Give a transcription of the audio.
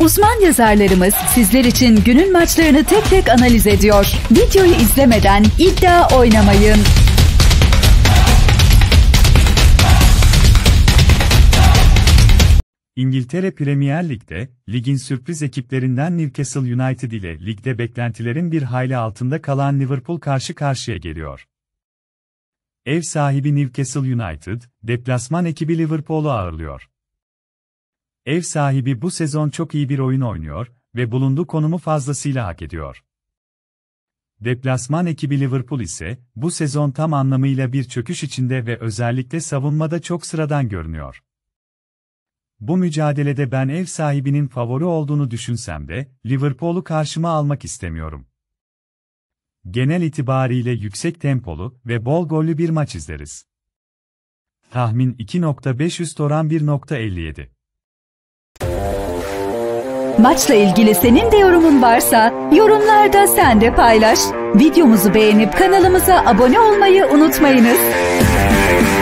Uzman yazarlarımız sizler için günün maçlarını tek tek analiz ediyor. Videoyu izlemeden iddia oynamayın. İngiltere Premier Lig'de, ligin sürpriz ekiplerinden Newcastle United ile ligde beklentilerin bir hayli altında kalan Liverpool karşı karşıya geliyor. Ev sahibi Newcastle United, deplasman ekibi Liverpool'u ağırlıyor. Ev sahibi bu sezon çok iyi bir oyun oynuyor ve bulunduğu konumu fazlasıyla hak ediyor. Deplasman ekibi Liverpool ise, bu sezon tam anlamıyla bir çöküş içinde ve özellikle savunmada çok sıradan görünüyor. Bu mücadelede ben ev sahibinin favori olduğunu düşünsem de, Liverpool'u karşıma almak istemiyorum. Genel itibariyle yüksek tempolu ve bol gollü bir maç izleriz. Tahmin 2.5 üst oran 1.57. Maçla ilgili senin de yorumun varsa, yorumlarda sen de paylaş. Videomuzu beğenip kanalımıza abone olmayı unutmayınız.